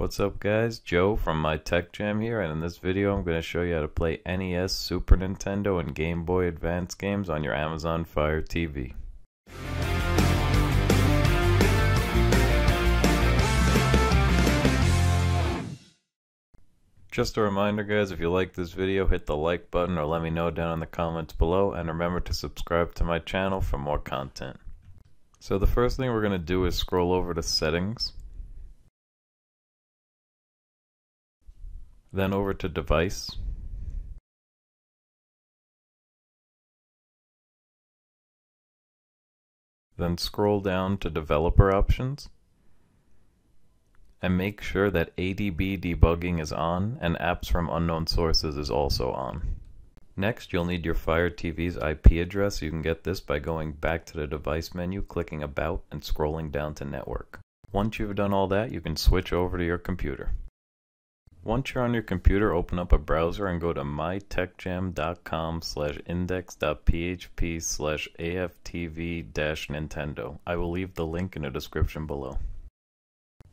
What's up guys, Joe from My Tech Jam here, and in this video I'm going to show you how to play NES, Super Nintendo, and Game Boy Advance games on your Amazon Fire TV. Just a reminder guys, if you like this video, hit the like button or let me know down in the comments below, and remember to subscribe to my channel for more content. So the first thing we're going to do is scroll over to Settings. Then over to Device. Then scroll down to Developer Options. And make sure that ADB debugging is on and apps from unknown sources is also on. Next, you'll need your Fire TV's IP address. You can get this by going back to the device menu, clicking About, and scrolling down to Network. Once you've done all that, you can switch over to your computer. Once you're on your computer, open up a browser and go to mytechjam.com/index.php/aftv-nintendo. I will leave the link in the description below.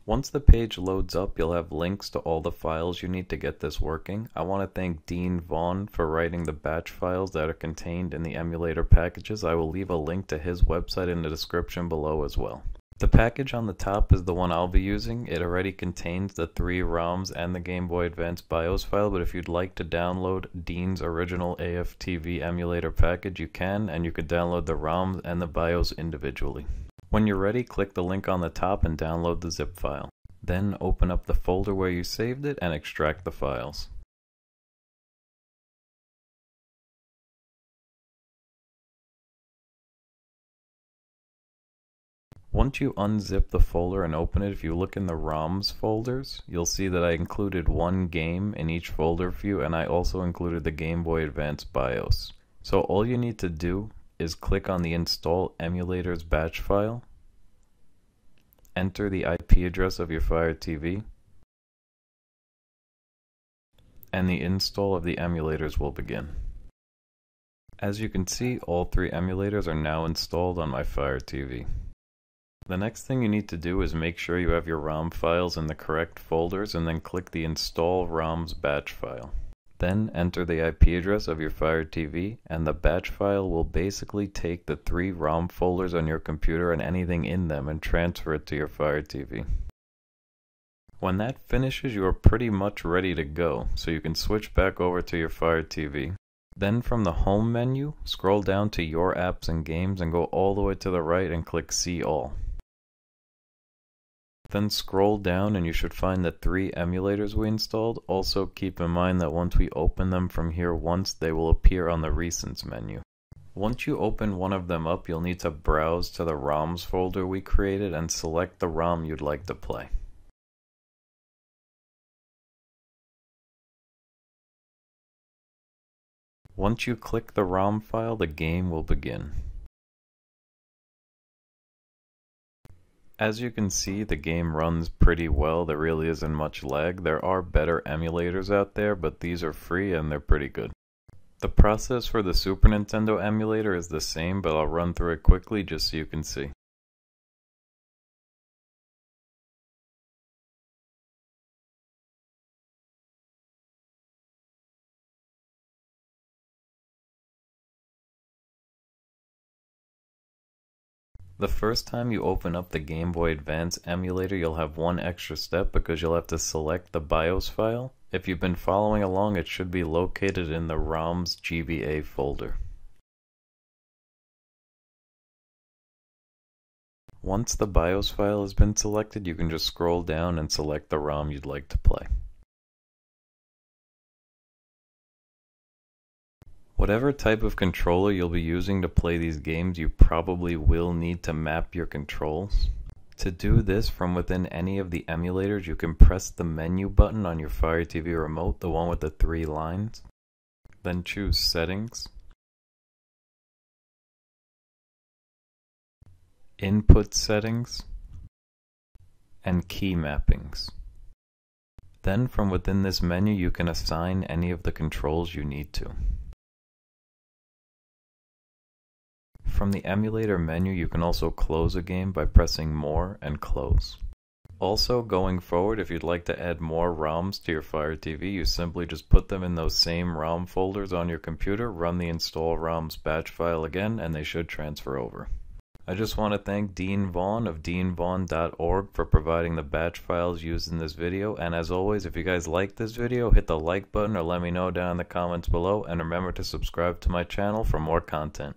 Once the page loads up, you'll have links to all the files you need to get this working. I want to thank Dean Vaughan for writing the batch files that are contained in the emulator packages. I will leave a link to his website in the description below as well. The package on the top is the one I'll be using. It already contains the 3 ROMs and the Game Boy Advance BIOS file, but if you'd like to download Dean's original AFTV emulator package, you can, and you could download the ROMs and the BIOS individually. When you're ready, click the link on the top and download the zip file. Then open up the folder where you saved it and extract the files. Once you unzip the folder and open it, if you look in the ROMs folders, you'll see that I included one game in each folder for you, and I also included the Game Boy Advance BIOS. So all you need to do is click on the Install Emulators batch file, enter the IP address of your Fire TV, and the install of the emulators will begin. As you can see, all 3 emulators are now installed on my Fire TV. The next thing you need to do is make sure you have your ROM files in the correct folders, and then click the Install ROMs batch file. Then enter the IP address of your Fire TV, and the batch file will basically take the 3 ROM folders on your computer and anything in them and transfer it to your Fire TV. When that finishes, you are pretty much ready to go, so you can switch back over to your Fire TV. Then from the Home menu, scroll down to Your Apps and Games and go all the way to the right and click See All. Then scroll down and you should find the 3 emulators we installed. Also keep in mind that once we open them from here once, they will appear on the Recents menu. Once you open one of them up, you'll need to browse to the ROMs folder we created and select the ROM you'd like to play. Once you click the ROM file, the game will begin. As you can see, the game runs pretty well. There really isn't much lag. There are better emulators out there, but these are free and they're pretty good. The process for the Super Nintendo emulator is the same, but I'll run through it quickly just so you can see. The first time you open up the Game Boy Advance emulator, you'll have one extra step because you'll have to select the BIOS file. If you've been following along, it should be located in the ROMs GBA folder. Once the BIOS file has been selected, you can just scroll down and select the ROM you'd like to play. Whatever type of controller you'll be using to play these games, you probably will need to map your controls. To do this from within any of the emulators, you can press the menu button on your Fire TV remote, the one with the 3 lines. Then choose Settings, Input Settings, and Key Mappings. Then from within this menu, you can assign any of the controls you need to. From the emulator menu, you can also close a game by pressing More and Close. Also, going forward, if you'd like to add more ROMs to your Fire TV, you simply just put them in those same ROM folders on your computer, run the install ROMs batch file again, and they should transfer over. I just want to thank Dean Vaughan of deanvaughan.org for providing the batch files used in this video, and as always, if you guys like this video, hit the like button or let me know down in the comments below, and remember to subscribe to my channel for more content.